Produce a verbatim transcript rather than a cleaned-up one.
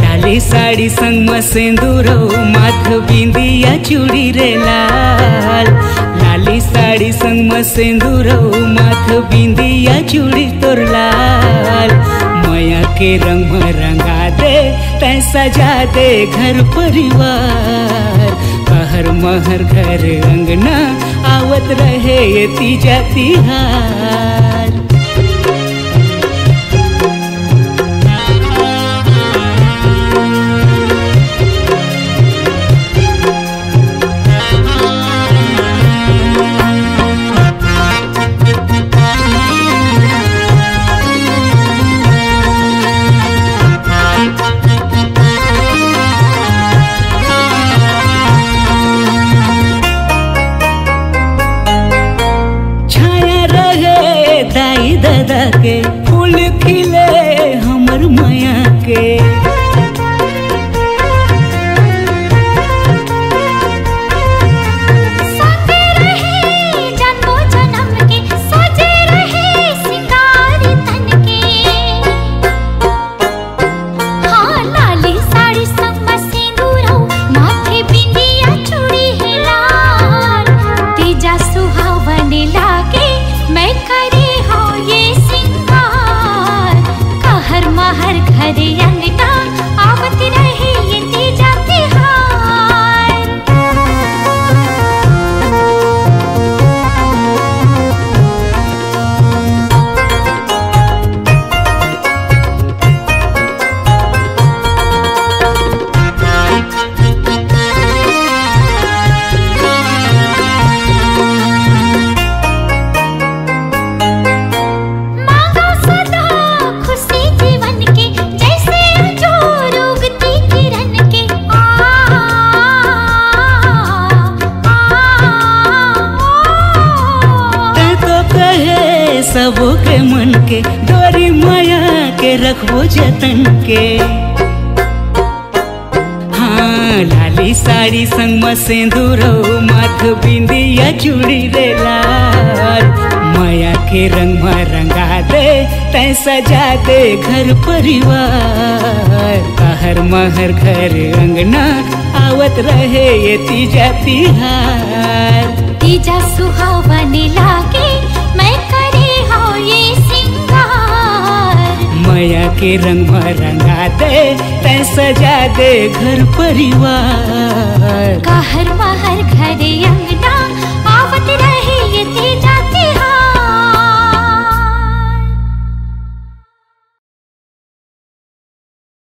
लाली साड़ी संग म सिंदूरो माथ बिंदिया चूड़ी रे लाल। लाली साड़ी संग म सिंदूरो माथ बिंदिया चूड़ी तोर लाल। माया के रंग में रंगा दे तै सजा दे घर परिवार। हर महर घर अंगना आवत रहे ये तीजा तिहार। के फूल खिले हमर माया के संग रहे जन्मो जन्म के सजे रहे सिंगार तन के। हाँ लाली साड़ी संग म सिंदूरो माथे बिंदिया चूड़ी है लाल। तीजा सुहावन लागे मैं करी हो ये हर घर अंगना आवत रहे ये तीजा तिहार। मांगो सदा खुशी जीवन सबो के मन के डोरी माया के रखबो जतन के। हाँ लाली साड़ी संग म सिंदूरो माथ बिंदिया चूड़ी रे लाल। माया के रंग में रंगा दे तै सजा दे घर परिवार। हर महर घर अंगना आवत रहे ये तीजा तिहार। तीजा सुहावन लागे मैं करे हो ये सिंगार। माया के रंग में रंगा दे तै सजा दे घर परिवार। का हर महर घर अंगना आवत रहे ये तीजा।